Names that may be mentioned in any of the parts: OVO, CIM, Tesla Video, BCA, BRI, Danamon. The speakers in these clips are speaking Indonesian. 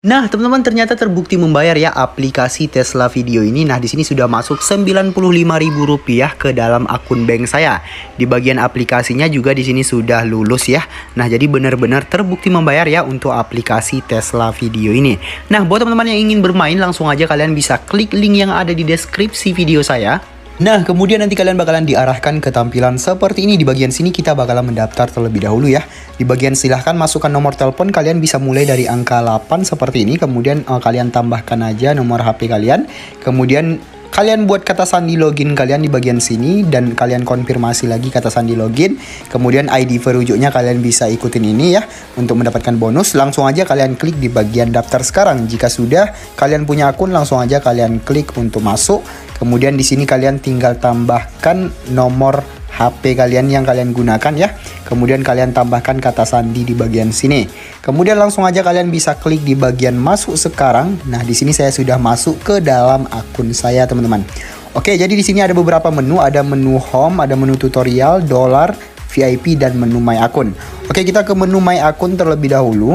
Nah, teman-teman, ternyata terbukti membayar ya aplikasi Tesla Video ini. Nah, di sini sudah masuk Rp95.000 ke dalam akun bank saya. Di bagian aplikasinya juga di sini sudah lulus ya. Nah, jadi benar-benar terbukti membayar ya untuk aplikasi Tesla Video ini. Nah, buat teman-teman yang ingin bermain, langsung aja kalian bisa klik link yang ada di deskripsi video saya. Nah, kemudian nanti kalian bakalan diarahkan ke tampilan seperti ini. Di bagian sini kita bakalan mendaftar terlebih dahulu ya. Di bagian silahkan masukkan nomor telepon, kalian bisa mulai dari angka 8 seperti ini. Kemudian kalian tambahkan aja nomor HP kalian. Kemudian kalian buat kata sandi login kalian di bagian sini. Dan kalian konfirmasi lagi kata sandi login. Kemudian ID perujuknya kalian bisa ikutin ini ya. Untuk mendapatkan bonus, langsung aja kalian klik di bagian daftar sekarang. Jika sudah kalian punya akun, langsung aja kalian klik untuk masuk. Kemudian di sini kalian tinggal tambahkan nomor HP kalian yang kalian gunakan ya. Kemudian kalian tambahkan kata sandi di bagian sini. Kemudian langsung aja kalian bisa klik di bagian masuk sekarang. Nah, di sini saya sudah masuk ke dalam akun saya, teman-teman. Oke, jadi di sini ada beberapa menu, ada menu home, ada menu tutorial, dollar, VIP, dan menu My Akun. Oke, kita ke menu My Akun terlebih dahulu.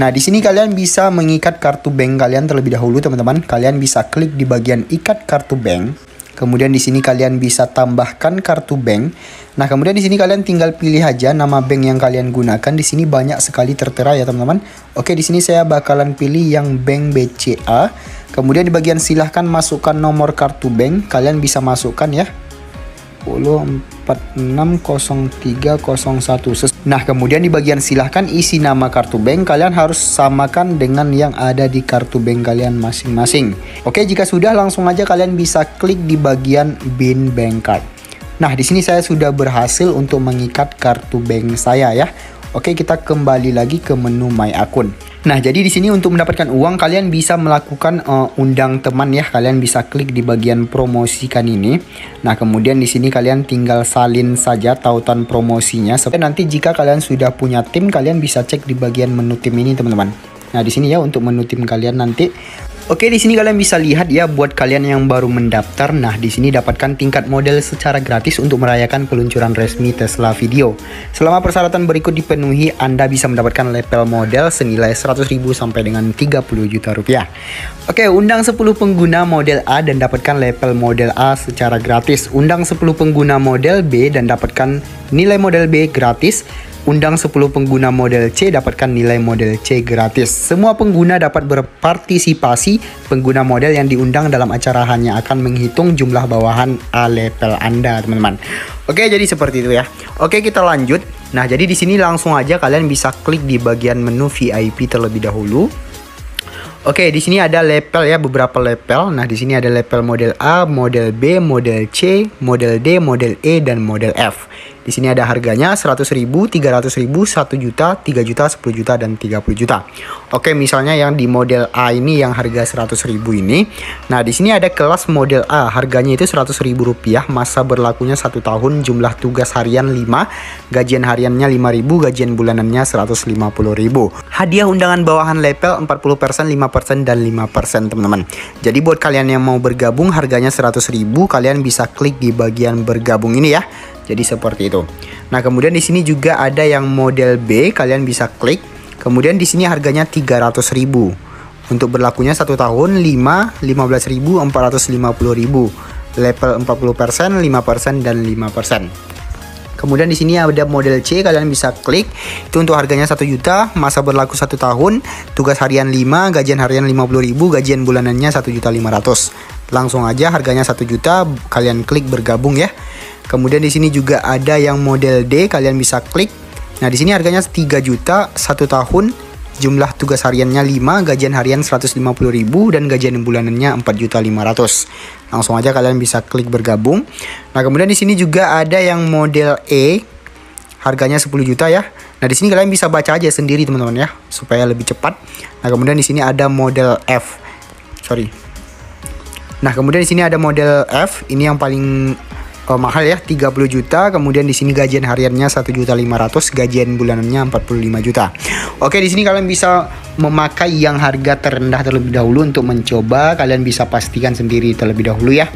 Nah, di sini kalian bisa mengikat kartu bank kalian terlebih dahulu, teman-teman. Kalian bisa klik di bagian ikat kartu bank. Kemudian di sini kalian bisa tambahkan kartu bank. Nah, kemudian di sini kalian tinggal pilih aja nama bank yang kalian gunakan. Di sini banyak sekali tertera ya, teman-teman. Oke, di sini saya bakalan pilih yang bank BCA. Kemudian di bagian silahkan masukkan nomor kartu bank. Kalian bisa masukkan ya. 10460301. Nah, kemudian di bagian silahkan isi nama kartu bank. Kalian harus samakan dengan yang ada di kartu bank kalian masing-masing. Oke, jika sudah langsung aja kalian bisa klik di bagian BIN Bank Card. Nah, di sini saya sudah berhasil untuk mengikat kartu bank saya ya. Oke, kita kembali lagi ke menu My Akun. Nah, jadi di sini untuk mendapatkan uang kalian bisa melakukan undang teman ya. Kalian bisa klik di bagian promosikan ini. Nah, kemudian di sini kalian tinggal salin saja tautan promosinya. Seperti nanti jika kalian sudah punya tim, kalian bisa cek di bagian menu tim ini, teman-teman. Nah, di sini ya untuk menu tim kalian nanti. Oke, di sini kalian bisa lihat ya buat kalian yang baru mendaftar. Nah, di sini dapatkan tingkat modal secara gratis untuk merayakan peluncuran resmi Tesla Video. Selama persyaratan berikut dipenuhi, Anda bisa mendapatkan level modal senilai 100.000 sampai dengan 30 juta rupiah. Oke, undang 10 pengguna model A dan dapatkan level model A secara gratis. Undang 10 pengguna model B dan dapatkan nilai model B gratis. Undang 10 pengguna model C, dapatkan nilai model C gratis. Semua pengguna dapat berpartisipasi. Pengguna model yang diundang dalam acara hanya akan menghitung jumlah bawahan A level Anda, teman-teman. Oke, jadi seperti itu ya. Oke, kita lanjut. Nah, jadi di sini langsung aja kalian bisa klik di bagian menu VIP terlebih dahulu. Oke, di sini ada level ya, beberapa level. Nah, di sini ada level model A, model B, model C, model D, model E, dan model F. Di sini ada harganya 100.000, 300.000, 1 juta, 3 juta, 10 juta, dan 30 juta. Oke, misalnya yang di model A ini yang harga 100.000 ini. Nah, di sini ada kelas model A, harganya itu 100.000 rupiah, masa berlakunya 1 tahun, jumlah tugas harian 5, gajian hariannya 5.000, gajian bulanannya 150.000. Hadiah undangan bawahan level 40%, 5%, dan 5%, teman-teman. Jadi buat kalian yang mau bergabung harganya 100.000, kalian bisa klik di bagian bergabung ini ya. Jadi seperti itu. Nah, kemudian di sini juga ada yang model B, kalian bisa klik. Kemudian di sini harganya 300.000. Untuk berlakunya 1 tahun, 5, 15.000, 450.000. Level 40%, 5%, dan 5%. Kemudian di sini ada model C, kalian bisa klik. Itu untuk harganya 1 juta, masa berlaku 1 tahun, tugas harian 5, gajian harian 50.000, gajian bulanannya 1.500.000. Langsung aja harganya 1 juta, kalian klik bergabung ya. Kemudian di sini juga ada yang model D, kalian bisa klik. Nah, di sini harganya 3 juta 1 tahun, jumlah tugas hariannya 5, gajian harian 150.000 dan gajian bulanannya 4.500.000. Langsung aja kalian bisa klik bergabung. Nah, kemudian di sini juga ada yang model E. Harganya 10 juta ya. Nah, di sini kalian bisa baca aja sendiri teman-teman ya, supaya lebih cepat. Nah, kemudian di sini ada model F. Nah, kemudian di sini ada model F, ini yang paling mahal ya, 30 juta. Kemudian di sini gajian hariannya 1.500.000, gajian bulanannya 45 juta. Oke, di sini kalian bisa memakai yang harga terendah terlebih dahulu untuk mencoba. Kalian bisa pastikan sendiri terlebih dahulu ya.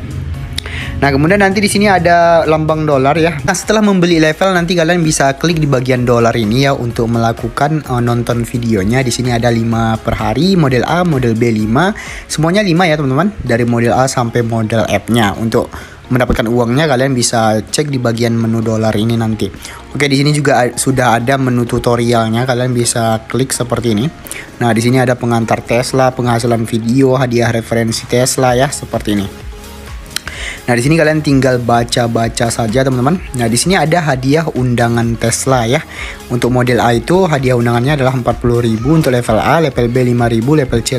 Nah, kemudian nanti di sini ada lambang dolar ya. Nah, setelah membeli level nanti kalian bisa klik di bagian dolar ini ya untuk melakukan nonton videonya. Di sini ada 5 per hari, model A, model B 5, semuanya 5 ya teman-teman, dari model A sampai model F-nya. Untuk mendapatkan uangnya kalian bisa cek di bagian menu dolar ini nanti. Oke, di sini juga sudah ada menu tutorialnya, kalian bisa klik seperti ini. Nah, di sini ada pengantar Tesla, penghasilan video, hadiah referensi Tesla ya, seperti ini. Nah, di sini kalian tinggal baca-baca saja teman-teman. Nah, di sini ada hadiah undangan Tesla ya. Untuk model A itu hadiah undangannya adalah 40.000, untuk level A, level B 5.000, level C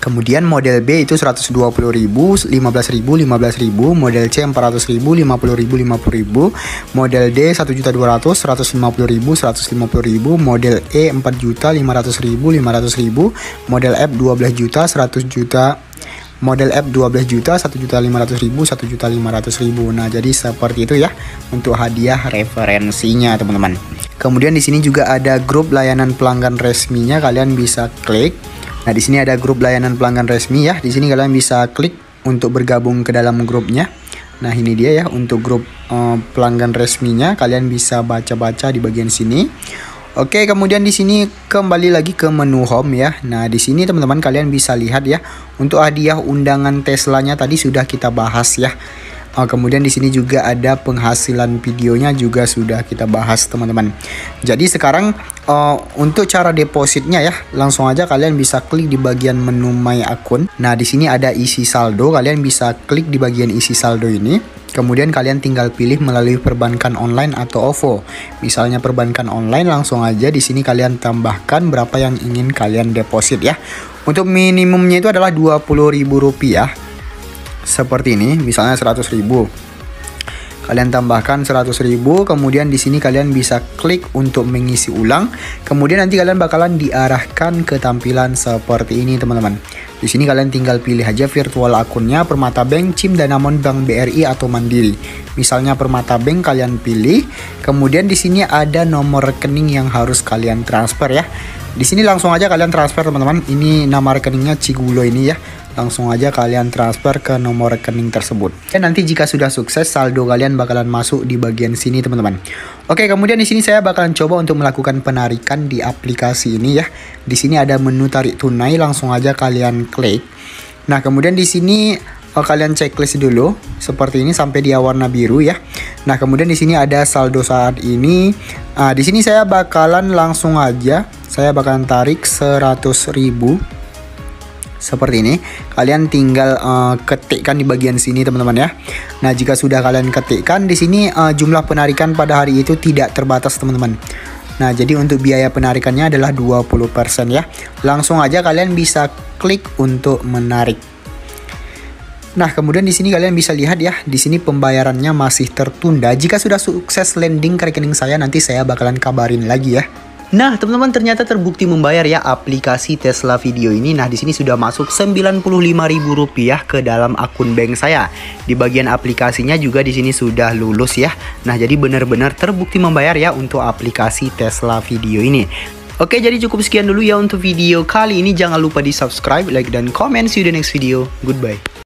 5.000. Kemudian model B itu 120.000, 15.000, 15.000, model C 400.000, 50.000, 50.000, model D 1.200.000, 150.000, 150.000, model E 4.500.000, 500.000, model F 12.000.000, 100.000.000. Model F 12 juta, 1.500.000, 1.500.000. Nah, jadi seperti itu ya untuk hadiah referensinya teman-teman. Kemudian di sini juga ada grup layanan pelanggan resminya, kalian bisa klik. Nah, di sini ada grup layanan pelanggan resmi ya. Di sini kalian bisa klik untuk bergabung ke dalam grupnya. Nah, ini dia ya untuk grup pelanggan resminya, kalian bisa baca-baca di bagian sini. Oke, kemudian di sini kembali lagi ke menu home ya. Nah, di sini teman-teman kalian bisa lihat ya, untuk hadiah undangan Teslanya tadi sudah kita bahas ya. Kemudian di sini juga ada penghasilan videonya juga sudah kita bahas teman-teman. Jadi sekarang untuk cara depositnya ya, langsung aja kalian bisa klik di bagian menu My Akun. Nah, di sini ada isi saldo, kalian bisa klik di bagian isi saldo ini. Kemudian kalian tinggal pilih melalui perbankan online atau OVO. Misalnya perbankan online, langsung aja di sini kalian tambahkan berapa yang ingin kalian deposit ya. Untuk minimumnya itu adalah Rp20.000. Seperti ini, misalnya 100.000. Kalian tambahkan 100.000, kemudian di sini kalian bisa klik untuk mengisi ulang. Kemudian nanti kalian bakalan diarahkan ke tampilan seperti ini, teman-teman. Di sini kalian tinggal pilih aja virtual akunnya, Permata Bank, CIM, Danamon, Bank BRI atau Mandiri. Misalnya Permata Bank kalian pilih. Kemudian di sini ada nomor rekening yang harus kalian transfer ya. Di sini langsung aja kalian transfer teman-teman. Ini nama rekeningnya Cigulo ini ya. Langsung aja kalian transfer ke nomor rekening tersebut. Dan nanti jika sudah sukses, saldo kalian bakalan masuk di bagian sini teman-teman. Oke, kemudian di sini saya bakalan coba untuk melakukan penarikan di aplikasi ini ya. Di sini ada menu tarik tunai, langsung aja kalian klik. Nah, kemudian di sini kalian checklist dulu seperti ini sampai dia warna biru ya. Nah, kemudian di sini ada saldo saat ini. Di sini saya bakalan langsung aja tarik 100.000. Seperti ini, kalian tinggal ketikkan di bagian sini teman-teman ya. Nah, jika sudah kalian ketikkan di sini jumlah penarikan pada hari itu tidak terbatas teman-teman. Nah, jadi untuk biaya penarikannya adalah 20% ya. Langsung aja kalian bisa klik untuk menarik. Nah, kemudian di sini kalian bisa lihat ya, di sini pembayarannya masih tertunda. Jika sudah sukses landing ke rekening saya, nanti saya bakalan kabarin lagi ya. Nah, teman-teman, ternyata terbukti membayar ya aplikasi Tesla Video ini. Nah, di sini sudah masuk Rp95.000 ke dalam akun bank saya. Di bagian aplikasinya juga di sini sudah lulus ya. Nah, jadi benar-benar terbukti membayar ya untuk aplikasi Tesla Video ini. Oke, jadi cukup sekian dulu ya untuk video kali ini. Jangan lupa di subscribe, like, dan comment. See you the next video. Goodbye.